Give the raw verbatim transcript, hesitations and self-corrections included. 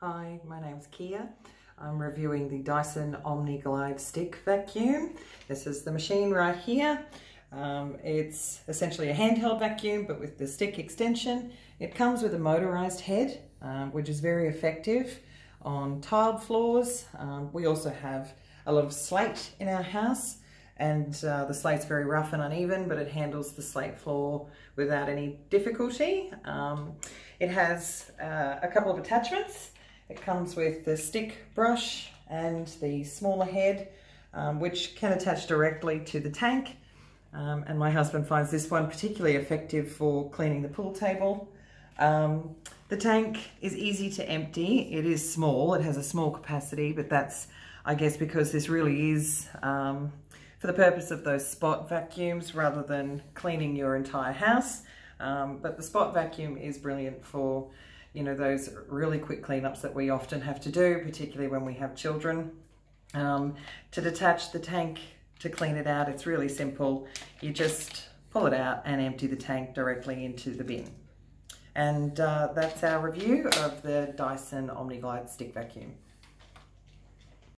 Hi, my name's Kia. I'm reviewing the Dyson Omni-Glide Stick Vacuum. This is the machine right here. Um, it's essentially a handheld vacuum, but with the stick extension. It comes with a motorized head, um, which is very effective on tiled floors. Um, we also have a lot of slate in our house, and uh, the slate's very rough and uneven, but it handles the slate floor without any difficulty. Um, it has uh, a couple of attachments. It comes with the stick brush and the smaller head, um, which can attach directly to the tank. Um, and my husband finds this one particularly effective for cleaning the pool table. Um, the tank is easy to empty. It is small, it has a small capacity, but that's, I guess, because this really is um, for the purpose of those spot vacuums rather than cleaning your entire house. Um, but the spot vacuum is brilliant for you know, those really quick cleanups that we often have to do, particularly when we have children. Um, to detach the tank, to clean it out, it's really simple. You just pull it out and empty the tank directly into the bin. And uh, that's our review of the Dyson Omni-Glide Stick Vacuum.